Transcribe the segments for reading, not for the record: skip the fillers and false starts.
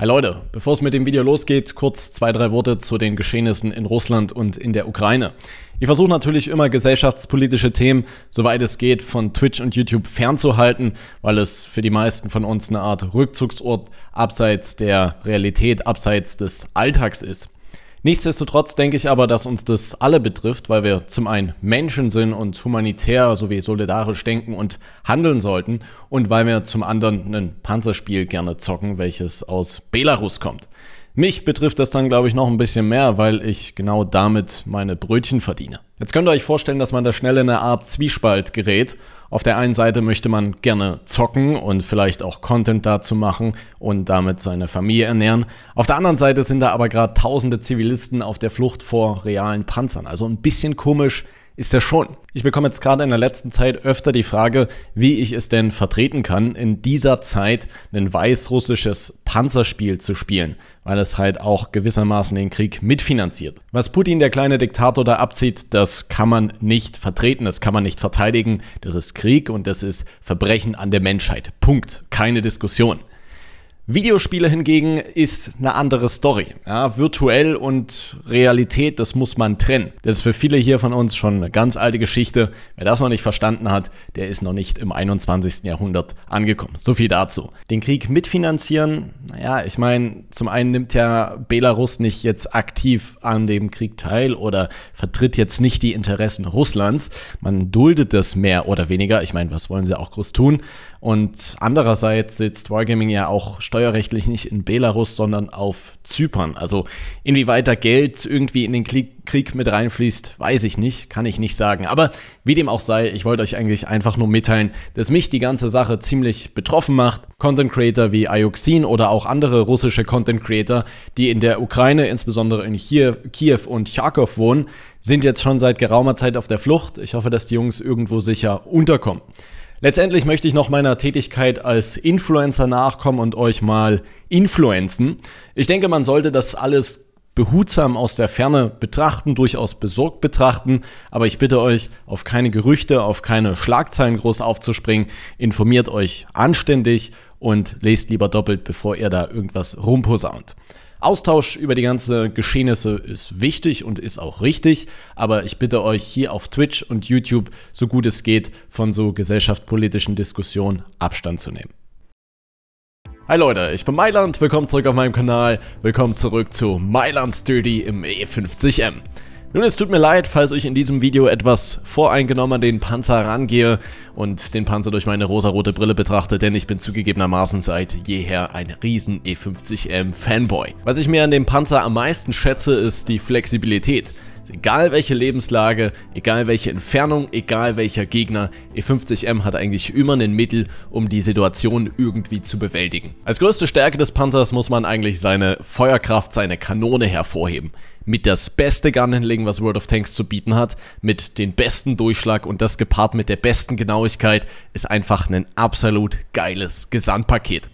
Hi Leute, bevor es mit dem Video losgeht, kurz zwei, drei Worte zu den Geschehnissen in Russland und in der Ukraine. Ich versuche natürlich immer gesellschaftspolitische Themen, soweit es geht, von Twitch und YouTube fernzuhalten, weil es für die meisten von uns eine Art Rückzugsort abseits der Realität, abseits des Alltags ist. Nichtsdestotrotz denke ich aber, dass uns das alle betrifft, weil wir zum einen Menschen sind und humanitär sowie solidarisch denken und handeln sollten und weil wir zum anderen ein Panzerspiel gerne zocken, welches aus Belarus kommt. Mich betrifft das dann, glaube ich, noch ein bisschen mehr, weil ich genau damit meine Brötchen verdiene. Jetzt könnt ihr euch vorstellen, dass man da schnell in eine Art Zwiespalt gerät. Auf der einen Seite möchte man gerne zocken und vielleicht auch Content dazu machen und damit seine Familie ernähren. Auf der anderen Seite sind da aber gerade tausende Zivilisten auf der Flucht vor realen Panzern. Also ein bisschen komisch ist ja schon. Ich bekomme jetzt gerade in der letzten Zeit öfter die Frage, wie ich es denn vertreten kann, in dieser Zeit ein weißrussisches Panzerspiel zu spielen, weil es halt auch gewissermaßen den Krieg mitfinanziert. Was Putin, der kleine Diktator, da abzieht, das kann man nicht vertreten, das kann man nicht verteidigen. Das ist Krieg und das ist Verbrechen an der Menschheit. Punkt. Keine Diskussion. Videospiele hingegen ist eine andere Story. Ja, virtuell und Realität, das muss man trennen. Das ist für viele hier von uns schon eine ganz alte Geschichte. Wer das noch nicht verstanden hat, der ist noch nicht im 21. Jahrhundert angekommen. So viel dazu. Den Krieg mitfinanzieren, naja, ich meine, zum einen nimmt ja Belarus nicht jetzt aktiv an dem Krieg teil oder vertritt jetzt nicht die Interessen Russlands. Man duldet das mehr oder weniger. Ich meine, was wollen sie auch groß tun? Und andererseits sitzt Wargaming ja auch steuerrechtlich nicht in Belarus, sondern auf Zypern. Also inwieweit da Geld irgendwie in den Krieg mit reinfließt, weiß ich nicht, kann ich nicht sagen. Aber wie dem auch sei, ich wollte euch eigentlich einfach nur mitteilen, dass mich die ganze Sache ziemlich betroffen macht. Content Creator wie Ioxin oder auch andere russische Content Creator, die in der Ukraine, insbesondere in Kiew und Charkow wohnen, sind jetzt schon seit geraumer Zeit auf der Flucht. Ich hoffe, dass die Jungs irgendwo sicher unterkommen. Letztendlich möchte ich noch meiner Tätigkeit als Influencer nachkommen und euch mal influenzen. Ich denke, man sollte das alles behutsam aus der Ferne betrachten, durchaus besorgt betrachten, aber ich bitte euch, auf keine Gerüchte, auf keine Schlagzeilen groß aufzuspringen. Informiert euch anständig und lest lieber doppelt, bevor ihr da irgendwas rumposaunt. Austausch über die ganzen Geschehnisse ist wichtig und ist auch richtig, aber ich bitte euch, hier auf Twitch und YouTube, so gut es geht, von so gesellschaftspolitischen Diskussionen Abstand zu nehmen. Hi Leute, ich bin Mailand, willkommen zurück auf meinem Kanal, willkommen zurück zu Mailands Dirty im E50M. Nun, es tut mir leid, falls ich in diesem Video etwas voreingenommen an den Panzer rangehe und den Panzer durch meine rosarote Brille betrachte, denn ich bin zugegebenermaßen seit jeher ein riesen E50M Fanboy. Was ich mir an dem Panzer am meisten schätze, ist die Flexibilität. Egal welche Lebenslage, egal welche Entfernung, egal welcher Gegner, E50M hat eigentlich immer ein Mittel, um die Situation irgendwie zu bewältigen. Als größte Stärke des Panzers muss man eigentlich seine Feuerkraft, seine Kanone hervorheben. Mit das beste Gun-Handling, was World of Tanks zu bieten hat, mit dem besten Durchschlag und das gepaart mit der besten Genauigkeit, ist einfach ein absolut geiles Gesamtpaket.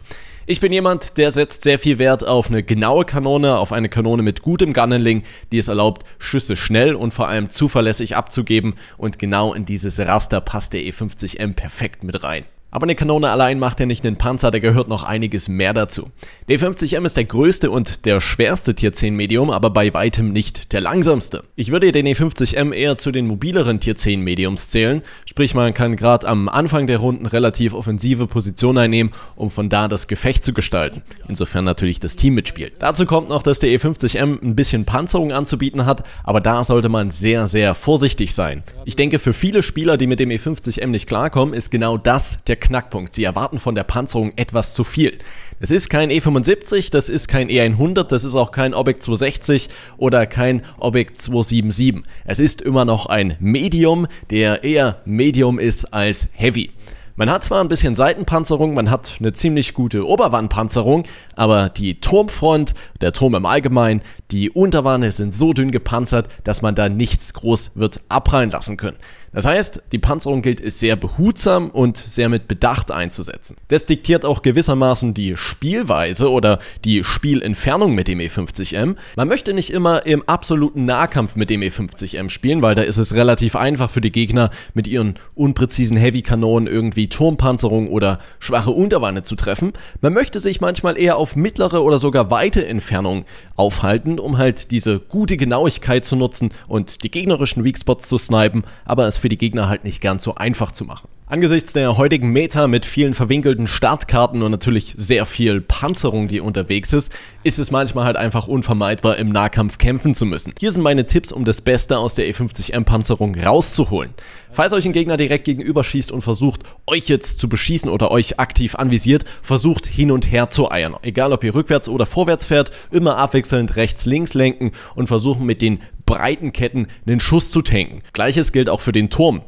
Ich bin jemand, der setzt sehr viel Wert auf eine genaue Kanone, auf eine Kanone mit gutem Gun-Handling, die es erlaubt, Schüsse schnell und vor allem zuverlässig abzugeben, und genau in dieses Raster passt der E50M perfekt mit rein. Aber eine Kanone allein macht ja nicht einen Panzer, da gehört noch einiges mehr dazu. Der E50M ist der größte und der schwerste Tier 10 Medium, aber bei weitem nicht der langsamste. Ich würde den E50M eher zu den mobileren Tier 10 Mediums zählen, sprich man kann gerade am Anfang der Runden relativ offensive Position einnehmen, um von da das Gefecht zu gestalten, insofern natürlich das Team mitspielt. Dazu kommt noch, dass der E50M ein bisschen Panzerung anzubieten hat, aber da sollte man sehr, sehr vorsichtig sein. Ich denke, für viele Spieler, die mit dem E50M nicht klarkommen, ist genau das der Knackpunkt. Sie erwarten von der Panzerung etwas zu viel. Das ist kein E75, das ist kein E100, das ist auch kein Object 260 oder kein Object 277. Es ist immer noch ein Medium, der eher Medium ist als Heavy. Man hat zwar ein bisschen Seitenpanzerung, man hat eine ziemlich gute Oberwandpanzerung, aber die Turmfront, der Turm im Allgemeinen, die Unterwanne sind so dünn gepanzert, dass man da nichts groß wird abprallen lassen können. Das heißt, die Panzerung gilt es sehr behutsam und sehr mit Bedacht einzusetzen. Das diktiert auch gewissermaßen die Spielweise oder die Spielentfernung mit dem E50M. Man möchte nicht immer im absoluten Nahkampf mit dem E50M spielen, weil da ist es relativ einfach für die Gegner, mit ihren unpräzisen Heavy-Kanonen irgendwie Turmpanzerung oder schwache Unterwanne zu treffen. Man möchte sich manchmal eher auf mittlere oder sogar weite Entfernung aufhalten, um halt diese gute Genauigkeit zu nutzen und die gegnerischen Weakspots zu snipen, aber es für die Gegner halt nicht ganz so einfach zu machen. Angesichts der heutigen Meta mit vielen verwinkelten Startkarten und natürlich sehr viel Panzerung, die unterwegs ist, ist es manchmal halt einfach unvermeidbar, im Nahkampf kämpfen zu müssen. Hier sind meine Tipps, um das Beste aus der E50M Panzerung rauszuholen. Falls euch ein Gegner direkt gegenüber schießt und versucht, euch jetzt zu beschießen oder euch aktiv anvisiert, versucht hin und her zu eiern. Egal ob ihr rückwärts oder vorwärts fährt, immer abwechselnd rechts-links lenken und versuchen mit den breiten Ketten einen Schuss zu tanken. Gleiches gilt auch für den Turm.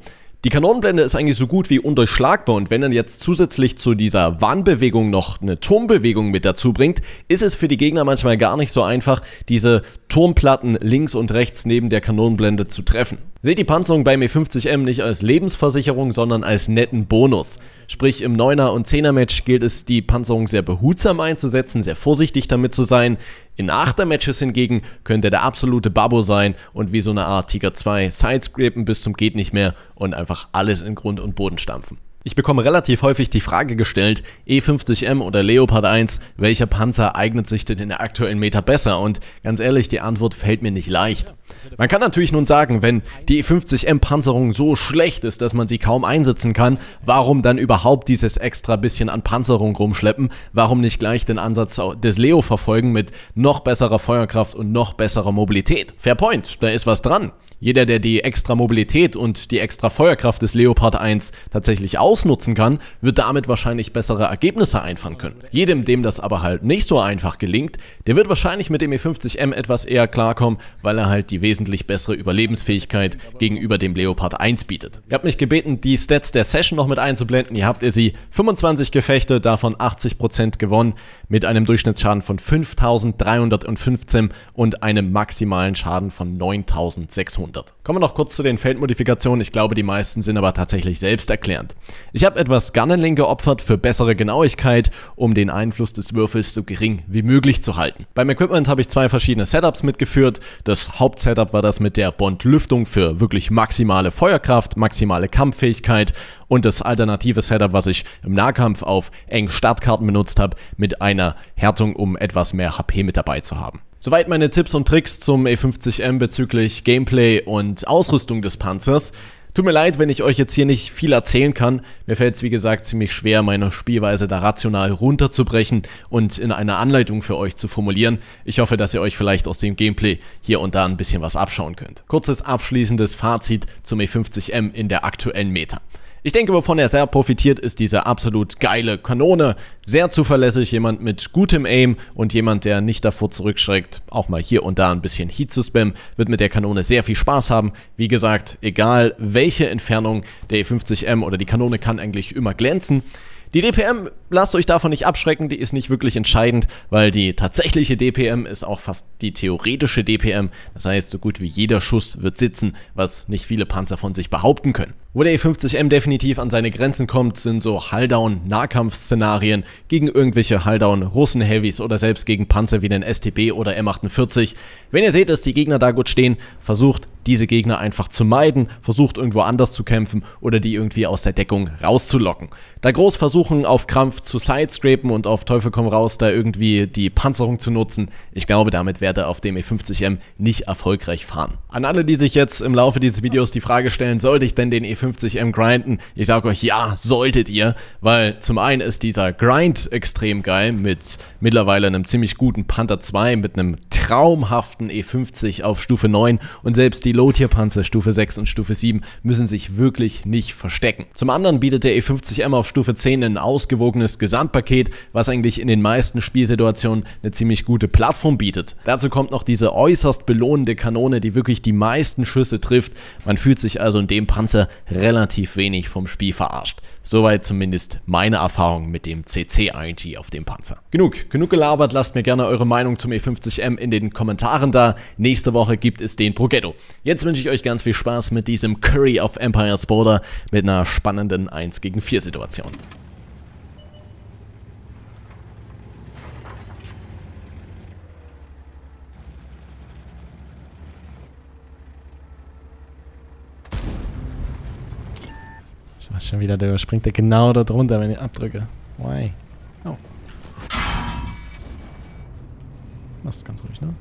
Die Kanonenblende ist eigentlich so gut wie undurchschlagbar und wenn er jetzt zusätzlich zu dieser Warnbewegung noch eine Turmbewegung mit dazu bringt, ist es für die Gegner manchmal gar nicht so einfach, diese Turmplatten links und rechts neben der Kanonenblende zu treffen. Seht die Panzerung beim E50M nicht als Lebensversicherung, sondern als netten Bonus. Sprich, im 9er- und 10er-Match gilt es, die Panzerung sehr behutsam einzusetzen, sehr vorsichtig damit zu sein. In 8er-Matches hingegen könnte der absolute Babbo sein und wie so eine Art Tiger 2 sidescrapen bis zum geht nicht mehr und einfach alles in Grund und Boden stampfen. Ich bekomme relativ häufig die Frage gestellt, E50M oder Leopard 1, welcher Panzer eignet sich denn in der aktuellen Meta besser? Und ganz ehrlich, die Antwort fällt mir nicht leicht. Man kann natürlich nun sagen, wenn die E50M Panzerung so schlecht ist, dass man sie kaum einsetzen kann, warum dann überhaupt dieses extra bisschen an Panzerung rumschleppen? Warum nicht gleich den Ansatz des Leo verfolgen mit noch besserer Feuerkraft und noch besserer Mobilität? Fair point, da ist was dran. Jeder, der die extra Mobilität und die extra Feuerkraft des Leopard 1 tatsächlich ausnutzen kann, wird damit wahrscheinlich bessere Ergebnisse einfahren können. Jedem, dem das aber halt nicht so einfach gelingt, der wird wahrscheinlich mit dem E50M etwas eher klarkommen, weil er halt die wesentlich bessere Überlebensfähigkeit gegenüber dem Leopard 1 bietet. Ihr habt mich gebeten, die Stats der Session noch mit einzublenden. Hier habt ihr sie: 25 Gefechte, davon 80% gewonnen, mit einem Durchschnittsschaden von 5.315 und einem maximalen Schaden von 9.600. Kommen wir noch kurz zu den Feldmodifikationen, ich glaube die meisten sind aber tatsächlich selbsterklärend. Ich habe etwas Gunneling geopfert für bessere Genauigkeit, um den Einfluss des Würfels so gering wie möglich zu halten. Beim Equipment habe ich zwei verschiedene Setups mitgeführt. Das Hauptsetup war das mit der Bond-Lüftung für wirklich maximale Feuerkraft, maximale Kampffähigkeit und das alternative Setup, was ich im Nahkampf auf engen Startkarten benutzt habe, mit einer Härtung, um etwas mehr HP mit dabei zu haben. Soweit meine Tipps und Tricks zum E50M bezüglich Gameplay und Ausrüstung des Panzers. Tut mir leid, wenn ich euch jetzt hier nicht viel erzählen kann. Mir fällt es wie gesagt ziemlich schwer, meine Spielweise da rational runterzubrechen und in einer Anleitung für euch zu formulieren. Ich hoffe, dass ihr euch vielleicht aus dem Gameplay hier und da ein bisschen was abschauen könnt. Kurzes abschließendes Fazit zum E50M in der aktuellen Meta. Ich denke, wovon er sehr profitiert, ist diese absolut geile Kanone. Sehr zuverlässig, jemand mit gutem Aim und jemand, der nicht davor zurückschreckt, auch mal hier und da ein bisschen Heat zu spammen, wird mit der Kanone sehr viel Spaß haben. Wie gesagt, egal welche Entfernung, der E50M oder die Kanone kann eigentlich immer glänzen. Die DPM, lasst euch davon nicht abschrecken, die ist nicht wirklich entscheidend, weil die tatsächliche DPM ist auch fast die theoretische DPM. Das heißt, so gut wie jeder Schuss wird sitzen, was nicht viele Panzer von sich behaupten können. Wo der E50M definitiv an seine Grenzen kommt, sind so Hulldown-Nahkampfszenarien gegen irgendwelche Hulldown-Russen-Heavys oder selbst gegen Panzer wie den STB oder M48. Wenn ihr seht, dass die Gegner da gut stehen, versucht diese Gegner einfach zu meiden, versucht irgendwo anders zu kämpfen oder die irgendwie aus der Deckung rauszulocken. Da groß versuchen, auf Krampf zu sidescrapen und auf Teufel komm raus, da irgendwie die Panzerung zu nutzen, ich glaube, damit werde er auf dem E50M nicht erfolgreich fahren. An alle, die sich jetzt im Laufe dieses Videos die Frage stellen, sollte ich denn den E50M grinden? Ich sage euch, ja, solltet ihr, weil zum einen ist dieser Grind extrem geil mit mittlerweile einem ziemlich guten Panther 2, mit einem traumhaften E50 auf Stufe 9 und selbst die Low-Tier-Panzer Stufe 6 und Stufe 7 müssen sich wirklich nicht verstecken. Zum anderen bietet der E50M auf Stufe 10 ein ausgewogenes Gesamtpaket, was eigentlich in den meisten Spielsituationen eine ziemlich gute Plattform bietet. Dazu kommt noch diese äußerst belohnende Kanone, die wirklich die meisten Schüsse trifft. Man fühlt sich also in dem Panzer relativ wenig vom Spiel verarscht. Soweit zumindest meine Erfahrung mit dem CC-IG auf dem Panzer. Genug gelabert, lasst mir gerne eure Meinung zum E50M in den den Kommentaren da. Nächste Woche gibt es den Progetto. Jetzt wünsche ich euch ganz viel Spaß mit diesem Curry of Empire's Border mit einer spannenden 1-gegen-4 Situation. Das ist schon wieder, der springt ja genau da drunter, wenn ich abdrücke. Why? Oh. Machst ganz ruhig, ne?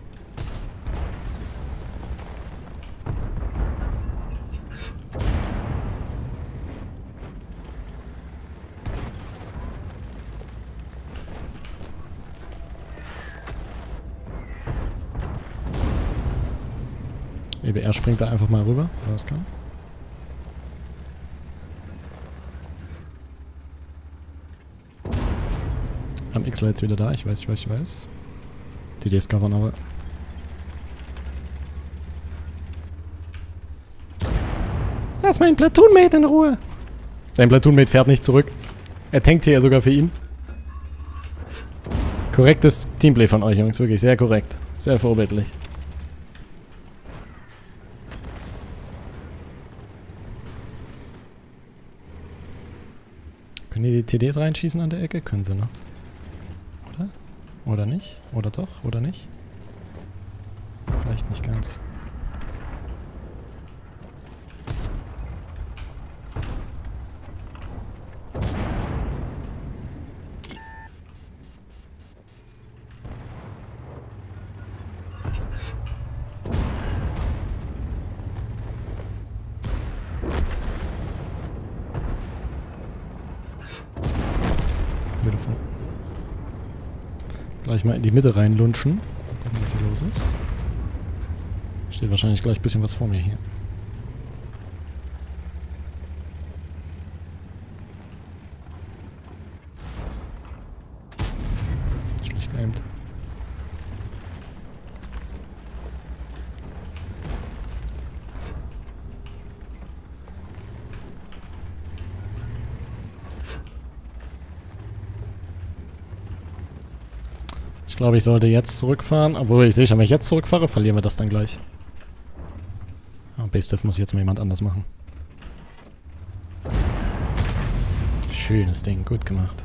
EBR springt da einfach mal rüber, wenn das kann. Am X war jetzt wieder da, ich weiß. Die DDS covern aber. Lass meinen Platoonmate in Ruhe! Sein Platoonmate fährt nicht zurück. Er tankt hier ja sogar für ihn. Korrektes Teamplay von euch, Jungs, wirklich sehr korrekt. Sehr vorbildlich. Können die TDs reinschießen an der Ecke? Können sie, ne? Oder nicht? Oder doch? Oder nicht? Vielleicht nicht ganz. Beautiful. Gleich mal in die Mitte reinlunschen. Gucken, was hier los ist. Steht wahrscheinlich gleich ein bisschen was vor mir hier. Schlecht geaimt. Ich glaube, ich sollte jetzt zurückfahren. Obwohl, ich sehe schon, wenn ich jetzt zurückfahre, verlieren wir das dann gleich. Ah, Base-Diff muss jetzt mal jemand anders machen. Schönes Ding, gut gemacht.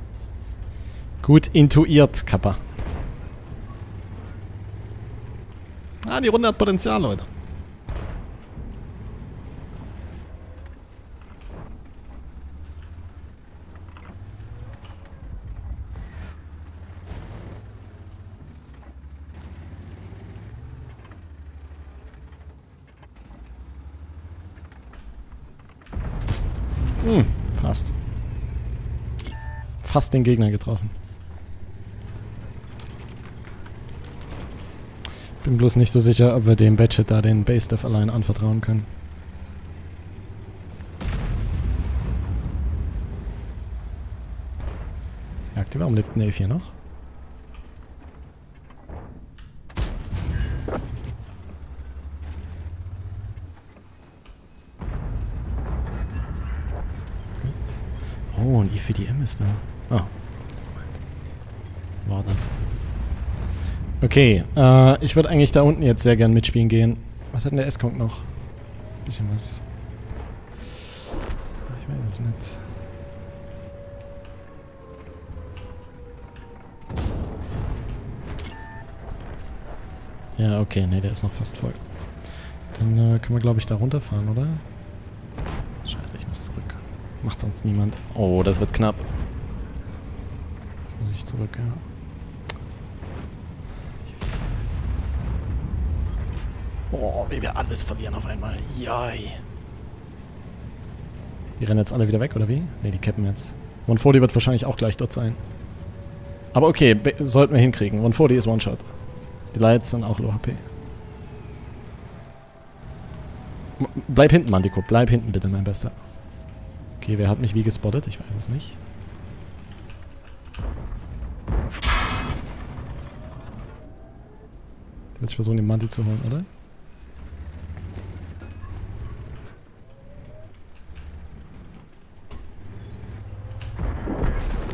Gut intuiert, Kappa. Ah, die Runde hat Potenzial, Leute. Fast. Fast den Gegner getroffen. Bin bloß nicht so sicher, ob wir dem Badget da den Base-Dev allein anvertrauen können. Ja, warum lebt ein A4 noch? Oh, ein E50M ist da. Ah. War dann. Okay, ich würde eigentlich da unten jetzt sehr gern mitspielen gehen. Was hat denn der S-Konk noch? Ein bisschen was. Ich weiß es nicht. Ja, okay, nee, der ist noch fast voll. Dann können wir, glaube ich, da runterfahren, oder? Scheiße, ich muss zurück. Macht sonst niemand. Oh, das wird knapp. Jetzt muss ich zurück, ja. Oh, wie wir alles verlieren auf einmal. Jai. Die rennen jetzt alle wieder weg, oder wie? Ne, die cappen jetzt. 140 wird wahrscheinlich auch gleich dort sein. Aber okay, sollten wir hinkriegen. 140 ist One-Shot. Die Lights sind auch Low HP. Bleib hinten, Mandico. Bleib hinten, bitte, mein Bester. Okay, wer hat mich wie gespottet? Ich weiß es nicht. Ich will jetzt versuchen, den Manti zu holen, oder?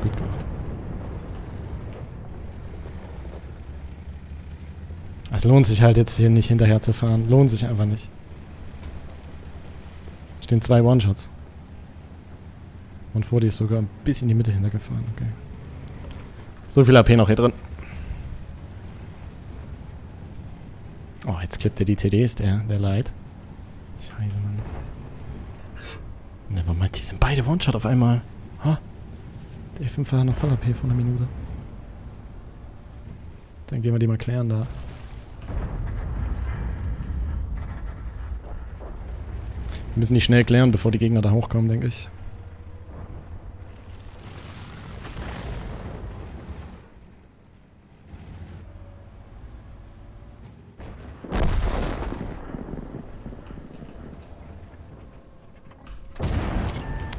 Gut gemacht. Es lohnt sich halt jetzt hier nicht hinterher zu fahren. Lohnt sich einfach nicht. Stehen zwei One-Shots. Und vor dir ist sogar ein bisschen in die Mitte hintergefahren. Okay. So viel AP noch hier drin. Oh, jetzt klippt er die TDs, der Light. Scheiße, Mann. Never mind, die sind beide One-Shot auf einmal. Ha? Der E5 war noch voll AP von einer Minute. Dann gehen wir die mal klären da. Wir müssen die schnell klären, bevor die Gegner da hochkommen, denke ich.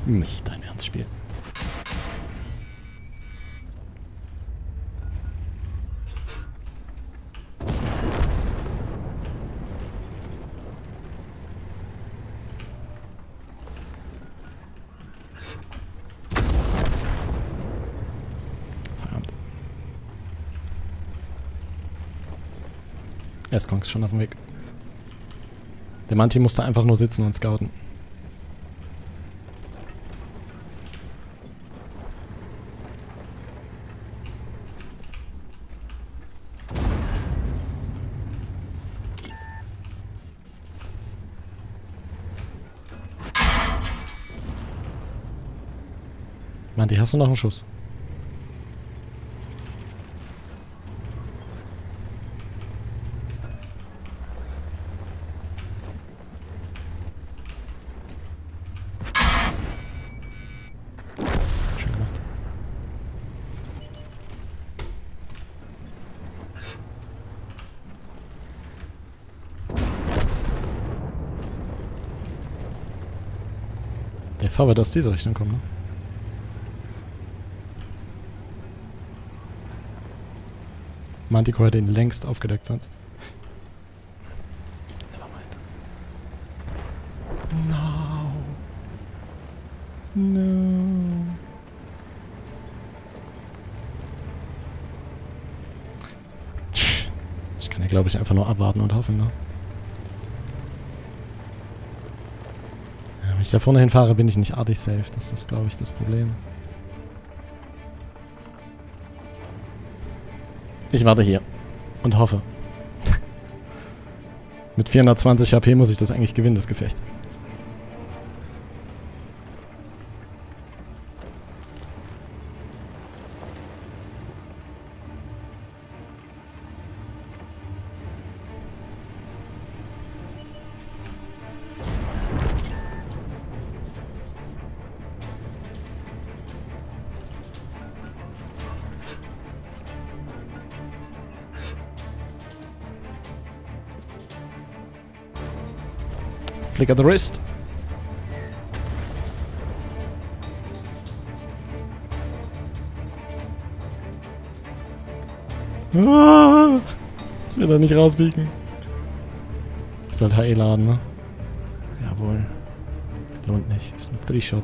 Nicht dein Ernst, Spiel. Verdammt. Eskonk ist schon auf dem Weg. Der Manti muss da einfach nur sitzen und scouten. Mann, die hast du noch einen Schuss. Schön gemacht. Der Fahrer wird aus dieser Richtung kommen, ne? Mantico hat ihn längst aufgedeckt sonst. Nevermind. No. No. Ich kann ja, glaube ich, einfach nur abwarten und hoffen, ne? Ja, wenn ich da vorne hinfahre, bin ich nicht artig safe. Das ist, glaube ich, das Problem. Ich warte hier und hoffe. Mit 420 HP muss ich das eigentlich gewinnen, das Gefecht. Flick at the wrist. Ah, ich will da nicht rausbiegen. Ich sollte HE laden, ne? Jawohl. Lohnt nicht. Ist ein 3-Shot.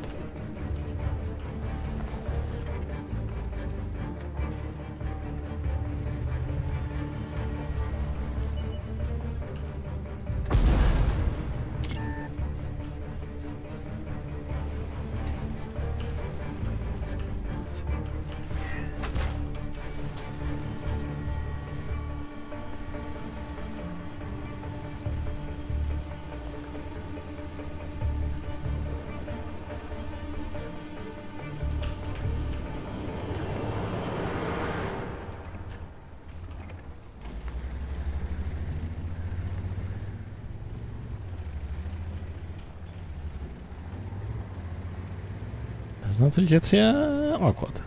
Das ist natürlich jetzt hier... Oh Gott.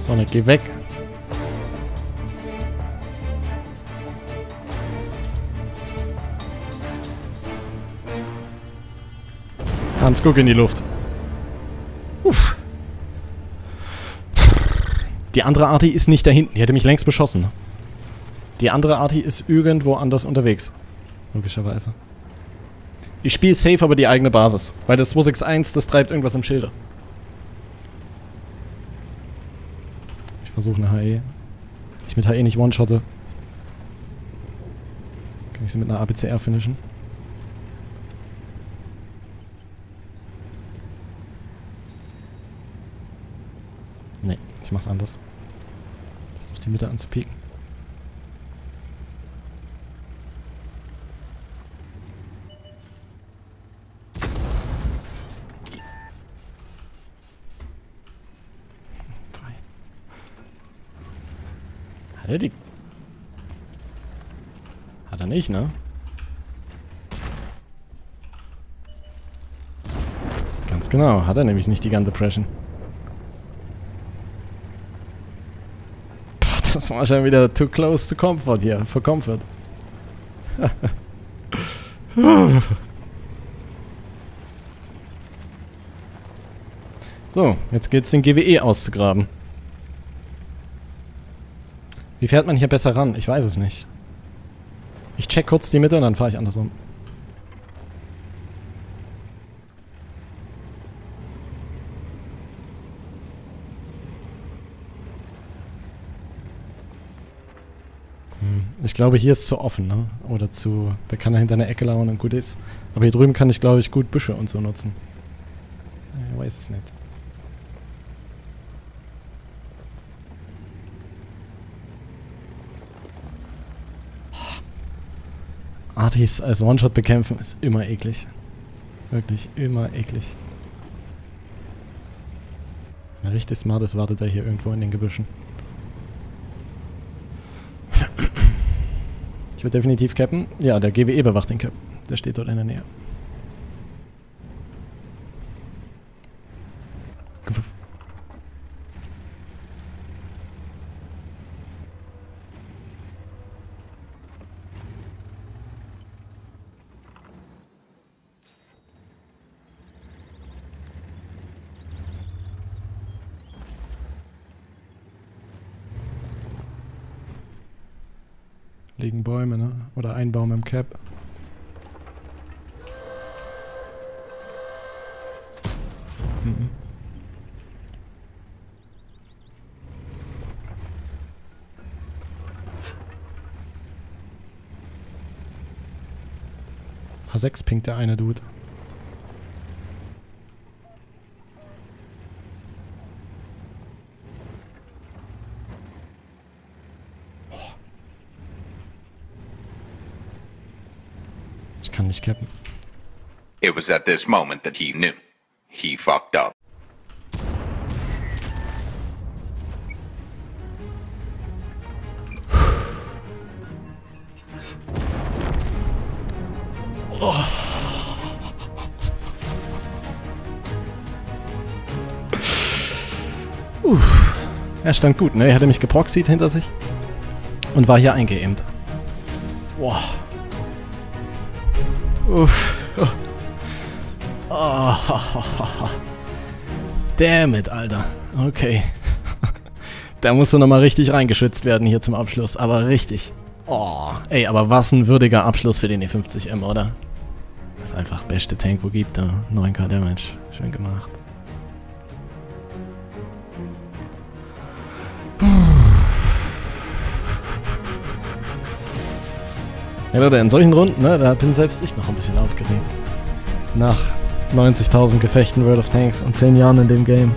Sonic, geh weg. Hans, guck in die Luft. Uff. Die andere Arti ist nicht da hinten. Die hätte mich längst beschossen. Die andere Arti ist irgendwo anders unterwegs. Logischerweise. Ich spiele safe, aber die eigene Basis. Weil das 261, das treibt irgendwas im Schilde. Ich versuche eine HE. Ich mit HE nicht one-shotte. Kann ich sie mit einer ABCR finishen? Nee, ich mach's anders. Ich versuche die Mitte anzupieken. Die hat er nicht, ne? Ganz genau, hat er nämlich nicht die Gun Depression. Boah, das war schon wieder too close to comfort hier, for comfort. So, jetzt geht's den GWE auszugraben. Wie fährt man hier besser ran? Ich weiß es nicht. Ich check kurz die Mitte und dann fahre ich andersrum. Ich glaube, hier ist zu offen, ne? Oder zu... Da kann er hinter einer Ecke lauern und gut ist. Aber hier drüben kann ich, glaube ich, gut Büsche und so nutzen. Ich weiß es nicht. Artis als One-Shot bekämpfen ist immer eklig. Wirklich immer eklig. Wenn er richtig smart ist, wartet er hier irgendwo in den Gebüschen. Ich würde definitiv cappen. Ja, der GWE bewacht den Cap. Der steht dort in der Nähe. Liegen Bäume, ne? Oder ein Baum im Cap. Mhm. H6 pinkt der eine Dude. Nicht cappen. It was at this moment that he knew. He fucked up. Oh. Er stand gut, ne? Er hatte mich geproxied hinter sich und war hier eingeämt. Boah. Uff. Oh. Oh. Damn it, Alter. Okay. Da musst du nochmal richtig reingeschützt werden hier zum Abschluss. Aber richtig. Oh. Ey, aber was ein würdiger Abschluss für den E50M, oder? Das ist einfach der beste Tank, wo gibt da. 9k Damage. Schön gemacht. Ja Leute, in solchen Runden, ne, da bin selbst ich noch ein bisschen aufgeregt. Nach 90.000 Gefechten World of Tanks und 10 Jahren in dem Game.